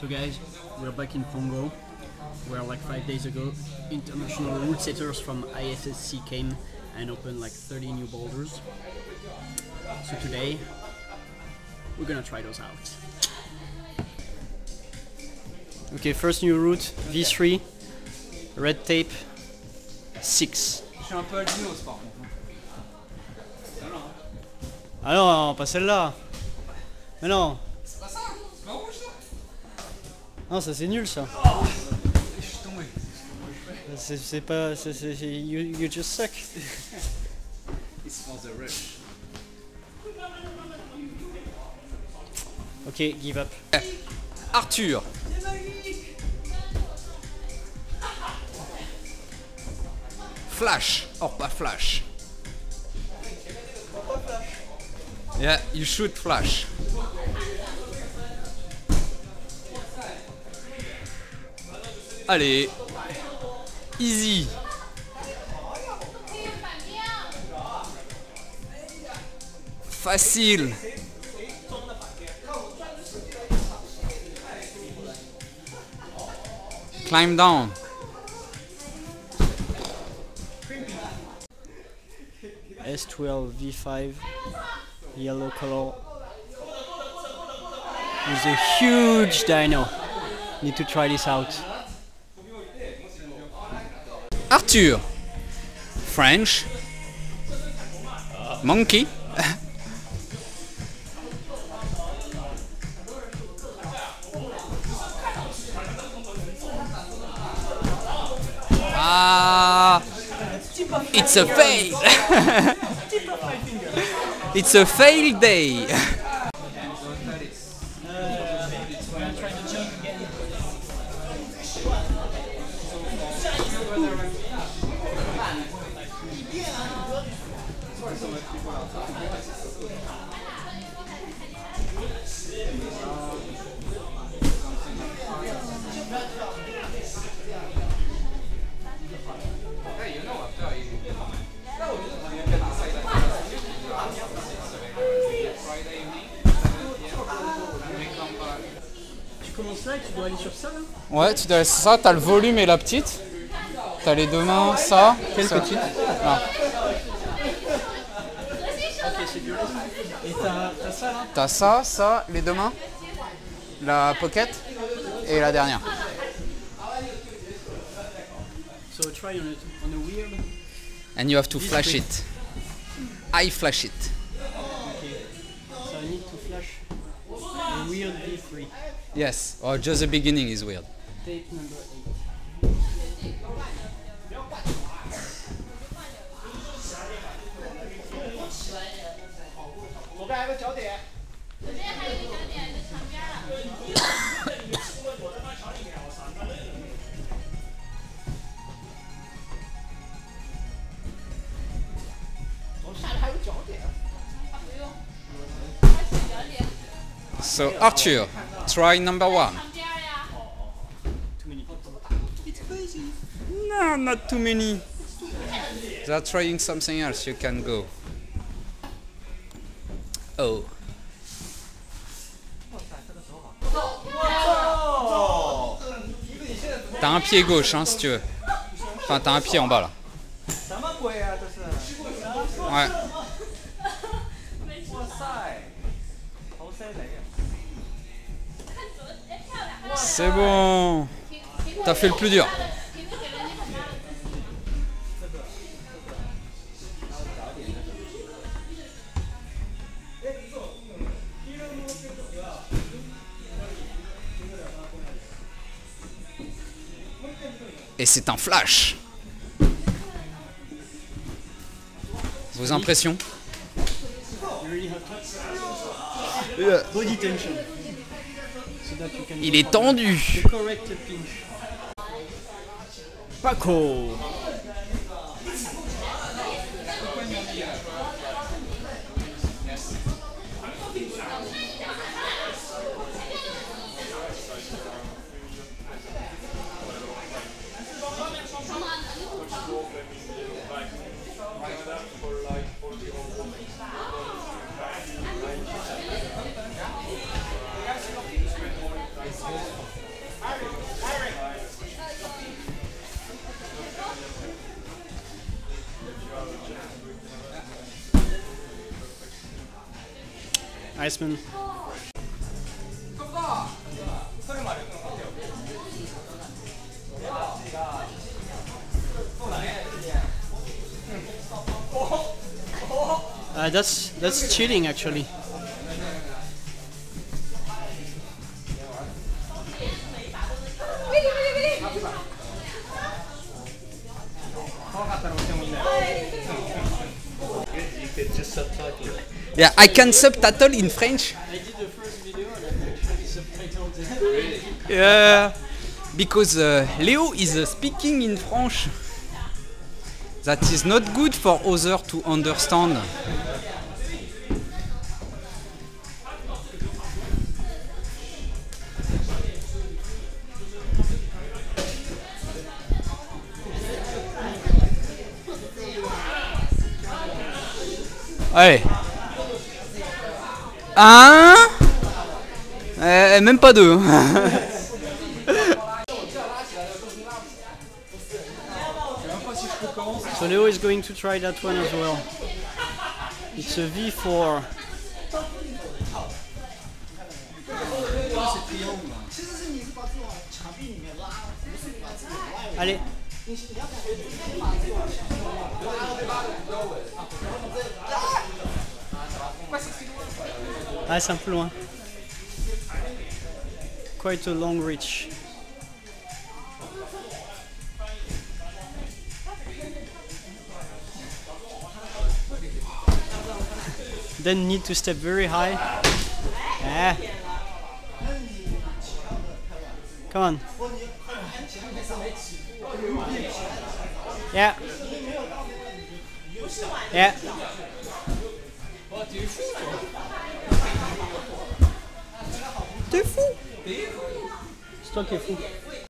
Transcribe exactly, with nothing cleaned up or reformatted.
So guys, we're back in Pongo, where like five days ago, international route setters from I S S C came and opened like thirty new boulders. So today, we're gonna try those out. Okay, first new route, V three, red tape, six. Je suis un peu albino au sport. Ah non, pas celle-là. Mais non. C'est pas ça, c'est pas rouge ça. Non, ça c'est nul ça. Oh, je suis tombé. C'est pas... C est, c est, you, you just suck. It smells the rush. Ok, give up. Arthur. Flash. Or pas flash. Yeah, you should flash. Allez, easy. Facile. Climb down. S twelve, V five, yellow color. With a huge dyno. Need to try this out. Arthur, French, monkey, ah, it's a fail, it's a fail day. Tu commences là et tu dois aller sur ça là ? Ouais, tu dois aller sur ça, t'as le volume et la petite. T'as les deux mains, ça. Quelle ça. Petite là. Et t'as ça là ? T'as ça, ça, les deux mains, la pocket et la dernière. So try on a, on a weird. And you have to flash it. I flash it. Okay. So I need to flash a weird V three. Yes, or just the beginning is weird. Tape number eight. So Arthur, try number one. Too many. It's crazy. No, not too many. They are trying something else. You can go. Oh. T'as un pied gauche, hein, si tu veux. Enfin, t'as un pied en bas là. Ouais. C'est bon. T'as fait le plus dur. Et c'est un flash. Vos impressions? Body tension. Il est tendu. Paco. Iceman. Uh, that's that's cheating actually. Yeah, I can subtitle in French. I did the first video and I actually subtitled it. Yeah, because uh, Leo is uh, speaking in French. That is not good for others to understand. Allez. Un. Euh, même pas deux. So Leo is going to try that one as well. It's a V four. Allez. Ah, c'est un peu loin. Quite a long reach. Then need to step very high. Ah. Come on. Yeah. Yeah. T'es fou. T'es fou. C'est toi qui es fou.